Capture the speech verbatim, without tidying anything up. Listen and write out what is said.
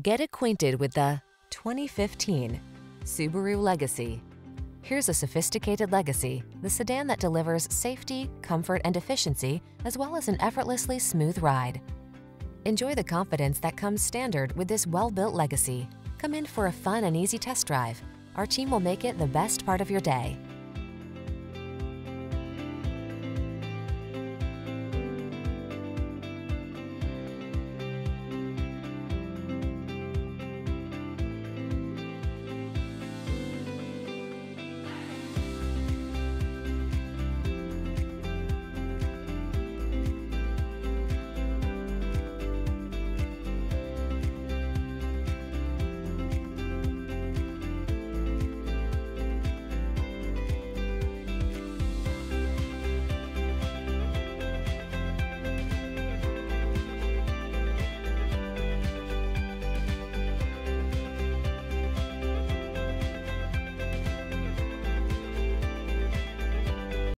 Get acquainted with the twenty fifteen Subaru Legacy. Here's a sophisticated Legacy, the sedan that delivers safety, comfort, and efficiency, as well as an effortlessly smooth ride. Enjoy the confidence that comes standard with this well-built Legacy. Come in for a fun and easy test drive. Our team will make it the best part of your day.